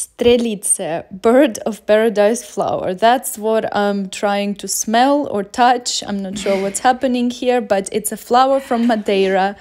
Strelitzia, bird of paradise flower. That's what I'm trying to smell or touch. I'm not sure what's happening here, but it's a flower from Madeira.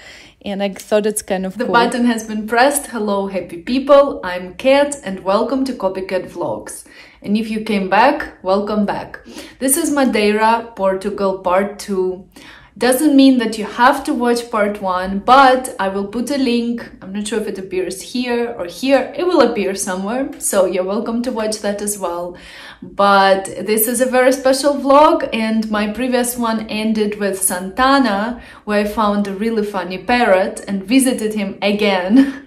And I thought it's kind of cool. The button has been pressed. Hello, happy people. I'm Kat and welcome to CopyKat Vlogs. And if you came back, welcome back. This is Madeira, Portugal, part 2. Doesn't mean that you have to watch part 1, but I will put a link. I'm not sure if it appears here or here. It will appear somewhere, so you're welcome to watch that as well. But this is a very special vlog, and my previous one ended with Santana, where I found a really funny parrot and visited him again.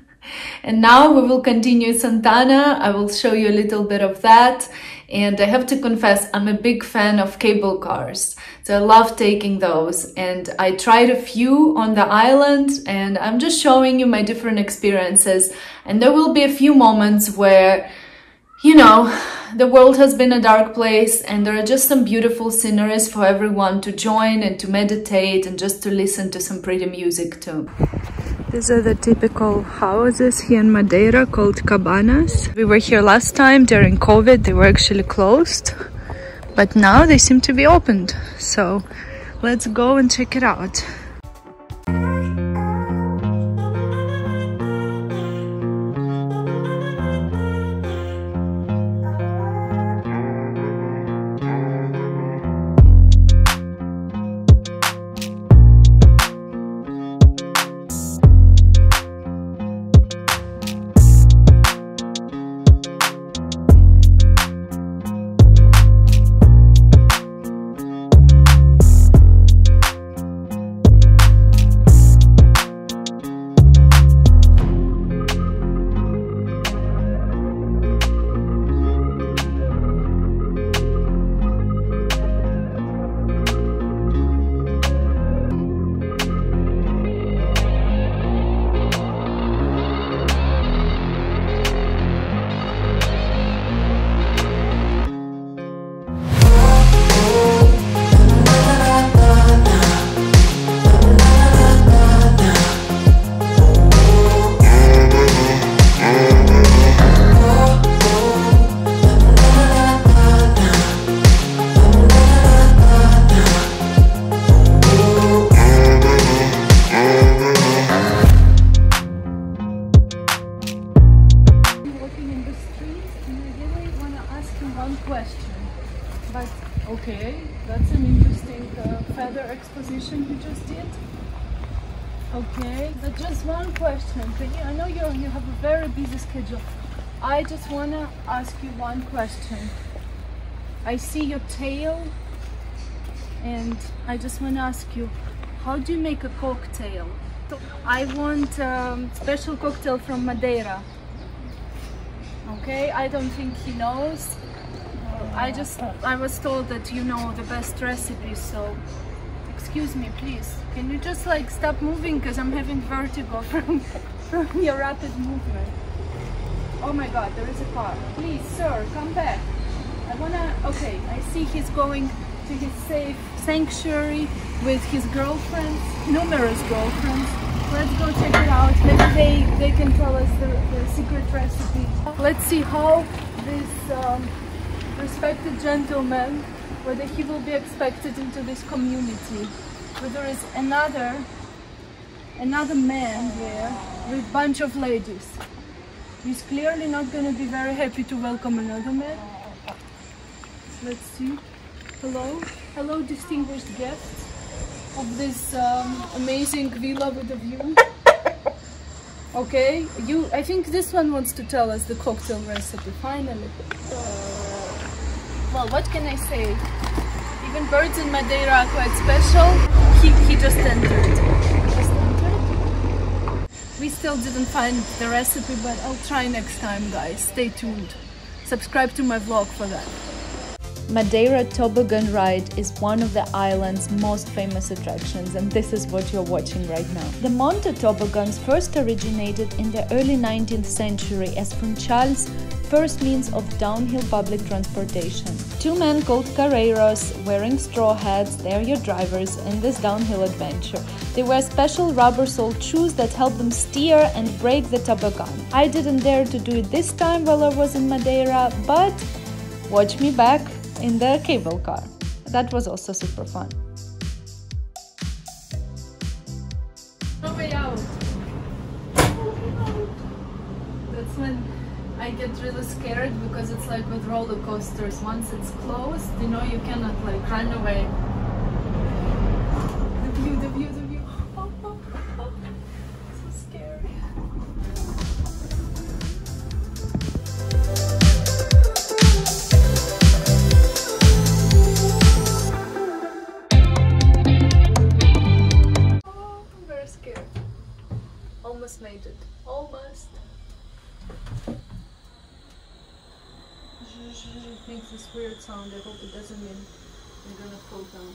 And now we will continue Santana. I will show you a little bit of that. And I have to confess, I'm a big fan of cable cars. So I love taking those. And I tried a few on the island, and I'm just showing you my different experiences. And there will be a few moments where, you know, the world has been a dark place and there are just some beautiful sceneries for everyone to join and to meditate and just to listen to some pretty music too. These are the typical houses here in Madeira called Cabanas. We were here last time during COVID, they were actually closed, but now they seem to be opened. So let's go and check it out. I just want to ask you one question. I see your tail and I just want to ask you, how do you make a cocktail? So I want a special cocktail from Madeira. Okay, I don't think he knows. I was told that you know the best recipe, so excuse me, please. Can you just like stop moving because I'm having vertigo from your rapid movement. Oh my God, there is a car. Please, sir, come back. I wanna, okay, I see he's going to his safe sanctuary with his girlfriends, numerous girlfriends. Let's go check it out. Maybe they can tell us the secret recipe. Let's see how this respected gentleman, whether he will be accepted into this community. But there is another man here with a bunch of ladies. He's clearly not going to be very happy to welcome another man. Let's see. Hello. Hello, distinguished guests of this amazing villa with a view. Okay. You. I think this one wants to tell us the cocktail recipe, finally. Well, what can I say? Even birds in Madeira are quite special. He just entered. We still didn't find the recipe, but I'll try next time, guys. Stay tuned. Subscribe to my vlog for that. Madeira Toboggan Ride is one of the island's most famous attractions, and this is what you're watching right now. The Monte toboggans first originated in the early 19th century as from Charles first means of downhill public transportation. Two men called carreiros, wearing straw hats, they are your drivers in this downhill adventure. They wear special rubber-soled shoes that help them steer and break the toboggan. I didn't dare to do it this time while I was in Madeira, but watch me back in the cable car. That was also super fun. No way out. That's when I get really scared, because it's like with roller coasters. Once it's closed, you know you cannot like run away. The view, the view, the view. Oh, oh, oh. So scary. Made it. Almost. It makes this weird sound. I hope it doesn't mean I'm gonna fall down.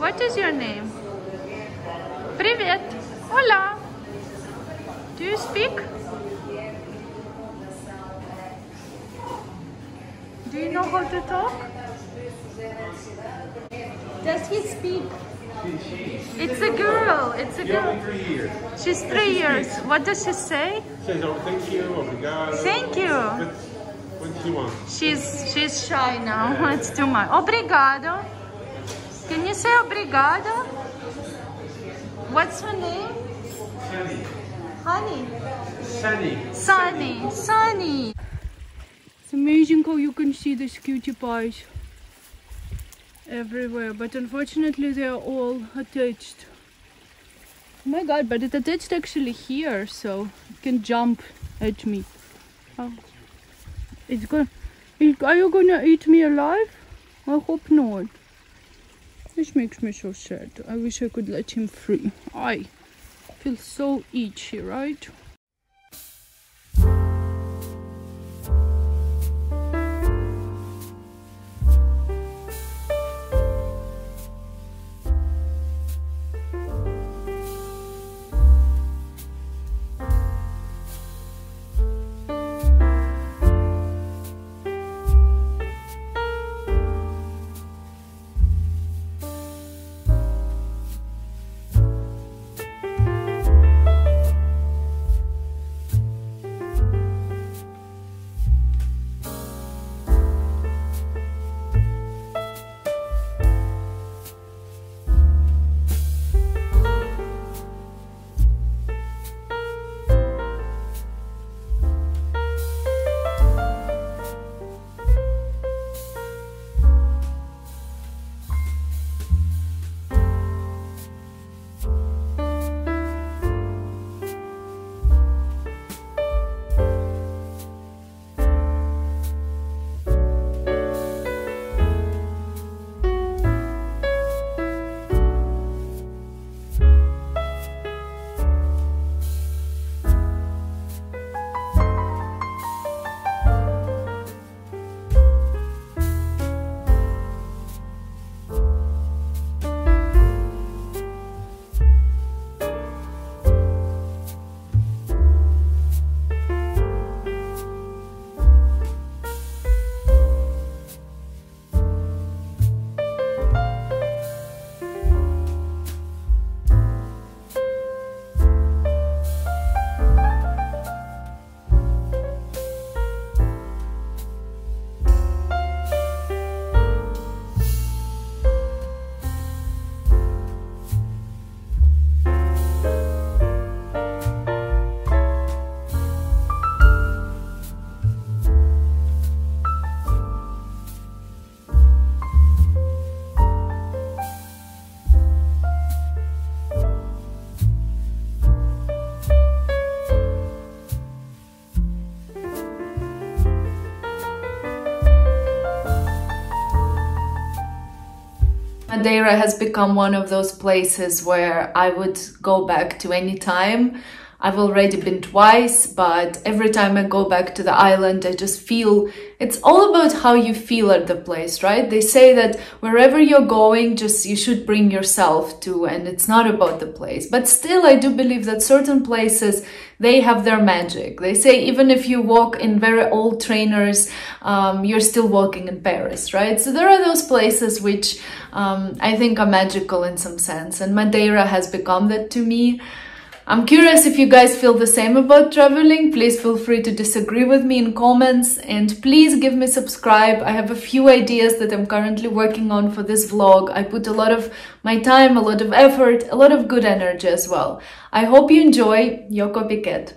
What is your name? Привет. Hola. Do you speak? Do you know how to talk? Does he speak? It's a girl. It's a girl. She's 3 years. What does she say? She says, "Oh, thank you, obrigado." Thank you. What do you want? She's shy now. It's too much. Obrigado. Can you say obrigado? What's her name? Honey. Sunny. Sunny. Sunny. It's amazing how you can see these cutie pies everywhere, but unfortunately they are all attached. Oh my god, but it attached actually here, so it can jump at me. Oh. It's gonna, are you gonna eat me alive? I hope not. This makes me so sad. I wish I could let him free. Aye. Feels so itchy, right? Madeira has become one of those places where I would go back to any time. I've already been twice, but every time I go back to the island, I just feel it's all about how you feel at the place, right? They say that wherever you're going, just you should bring yourself to, and it's not about the place. But still, I do believe that certain places, they have their magic. They say even if you walk in very old trainers, you're still walking in Paris, right? So there are those places which I think are magical in some sense, and Madeira has become that to me. I'm curious if you guys feel the same about traveling. Please feel free to disagree with me in comments, and please give me subscribe. I have a few ideas that I'm currently working on for this vlog. I put a lot of my time, a lot of effort, a lot of good energy as well. I hope you enjoy. Your CopyKat.